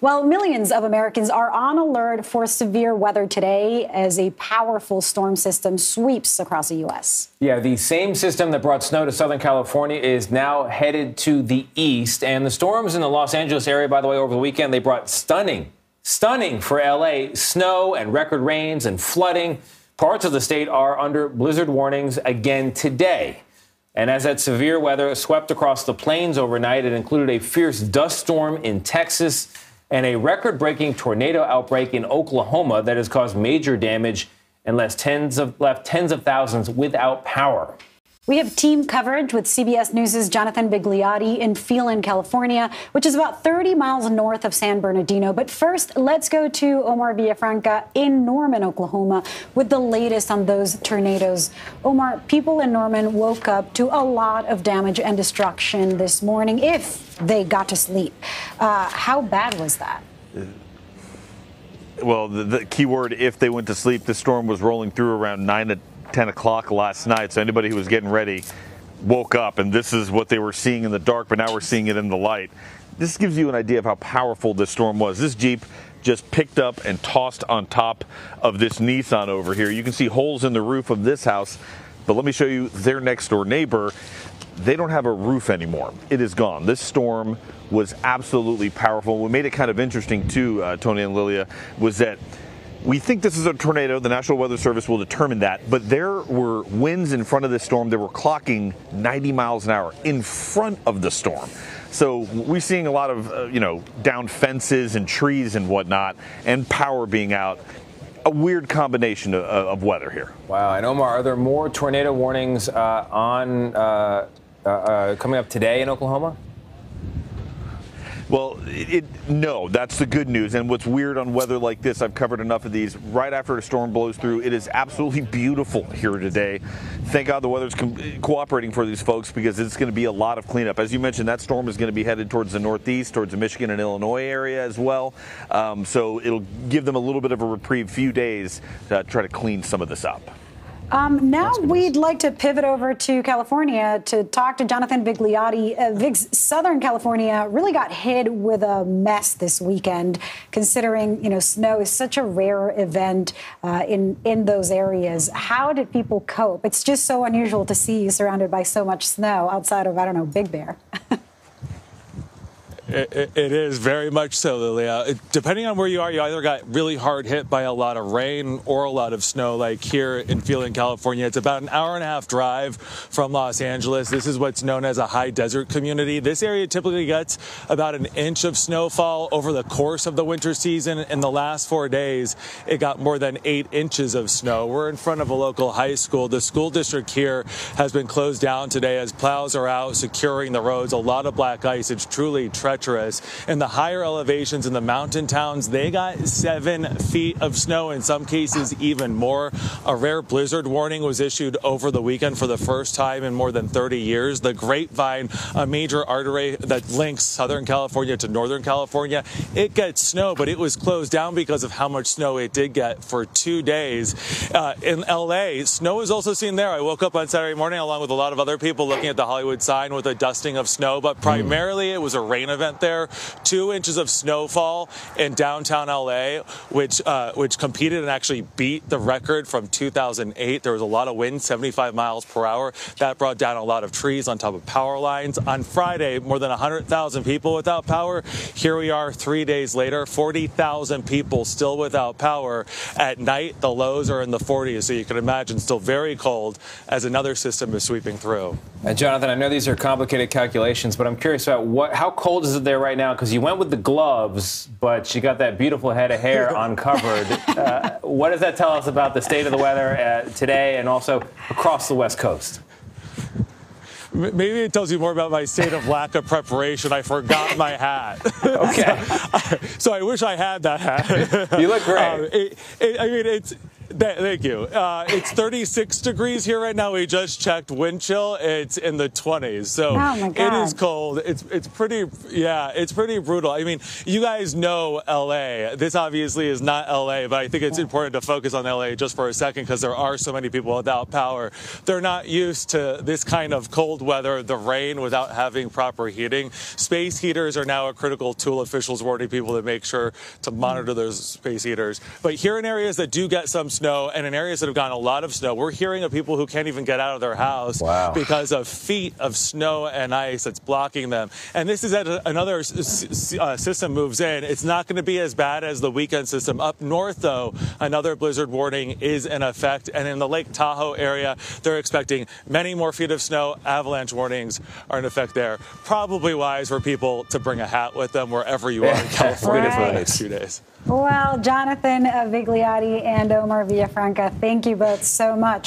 Well, millions of Americans are on alert for severe weather today as a powerful storm system sweeps across the U.S. Yeah, the same system that brought snow to Southern California is now headed to the east. And the storms in the Los Angeles area, by the way, over the weekend, they brought stunning for L.A. snow and record rains and flooding. Parts of the state are under blizzard warnings again today. And as that severe weather swept across the plains overnight, it included a fierce dust storm in Texas and a record-breaking tornado outbreak in Oklahoma that has caused major damage and left tens of thousands without power. We have team coverage with CBS News' Jonathan Vigliotti in Phelan, California, which is about 30 miles north of San Bernardino. But first, let's go to Omar Villafranca in Norman, Oklahoma, with the latest on those tornadoes. Omar, people in Norman woke up to a lot of damage and destruction this morning, if they got to sleep. How bad was that? Well, the key word, if they went to sleep, the storm was rolling through around 9 to 10 o'clock last night, so anybody who was getting ready woke up, and this is what they were seeing in the dark, but now we're seeing it in the light. This gives you an idea of how powerful this storm was. This Jeep just picked up and tossed on top of this Nissan over here. You can see holes in the roof of this house, but let me show you their next door neighbor. They don't have a roof anymore. It is gone. This storm was absolutely powerful. What made it kind of interesting too, Tony and Lilia, was that we think this is a tornado. The National Weather Service will determine that. But there were winds in front of this storm that were clocking 90 miles an hour in front of the storm. So we're seeing a lot of, downed fences and trees and whatnot, and power being out. A weird combination of weather here. Wow. And Omar, are there more tornado warnings coming up today in Oklahoma? Well, no, that's the good news. And what's weird on weather like this, I've covered enough of these, right after a storm blows through, it is absolutely beautiful here today. Thank God the weather's cooperating for these folks, because it's going to be a lot of cleanup. As you mentioned, that storm is going to be headed towards the northeast, towards the Michigan and Illinois area as well. So it'll give them a little bit of a reprieve, few days to try to clean some of this up. Now we'd like to pivot over to California to talk to Jonathan Vigliotti. Southern California really got hit with a mess this weekend, considering, snow is such a rare event in those areas. How did people cope? It's just so unusual to see you surrounded by so much snow outside of, I don't know, Big Bear. It is very much so, Lilia. Depending on where you are, you either got really hard hit by a lot of rain or a lot of snow, like here in Phelan, California. It's about an hour-and-a-half drive from Los Angeles. This is what's known as a high desert community. This area typically gets about an inch of snowfall over the course of the winter season. In the last 4 days, it got more than 8 inches of snow. We're in front of a local high school. The school district here has been closed down today as plows are out securing the roads. A lot of black ice. It's truly treacherous. And the higher elevations in the mountain towns, they got 7 feet of snow, in some cases even more. A rare blizzard warning was issued over the weekend for the first time in more than 30 years. The Grapevine, a major artery that links Southern California to Northern California, it gets snow, but it was closed down because of how much snow it did get for 2 days. In LA, snow is also seen there. I woke up on Saturday morning along with a lot of other people looking at the Hollywood sign with a dusting of snow, but primarily it was a rain event there. 2 inches of snowfall in downtown LA, which competed and actually beat the record from 2008. There was a lot of wind, 75 miles per hour. That brought down a lot of trees on top of power lines. On Friday, more than 100,000 people without power. Here we are 3 days later, 40,000 people still without power. At night, the lows are in the 40s, so you can imagine still very cold as another system is sweeping through. And Jonathan, I know these are complicated calculations, but I'm curious about how cold is it there right now? Because you went with the gloves, but you got that beautiful head of hair uncovered. What does that tell us about the state of the weather today and also across the West Coast? Maybe it tells you more about my state of lack of preparation. I forgot my hat. Okay. So I wish I had that hat. You look great. I mean, it's... Thank you. It's 36 degrees here right now. We just checked wind chill. It's in the 20s. So it is cold. It's pretty, yeah, it's pretty brutal. I mean, you guys know LA. This obviously is not LA, but I think it's important to focus on LA just for a second because there are so many people without power. They're not used to this kind of cold weather, the rain, without having proper heating. Space heaters are now a critical tool. Officials warning people to make sure to monitor those space heaters. But here in areas that do get some snow and in areas that have gotten a lot of snow, we're hearing of people who can't even get out of their house because of feet of snow and ice that's blocking them. And this is as another system moves in. It's not going to be as bad as the weekend system. Up north, though, another blizzard warning is in effect. And in the Lake Tahoe area, they're expecting many more feet of snow. Avalanche warnings are in effect there. Probably wise for people to bring a hat with them wherever you are in California for the next few days. Well, Jonathan Vigliotti and Omar Villafranca, thank you both so much.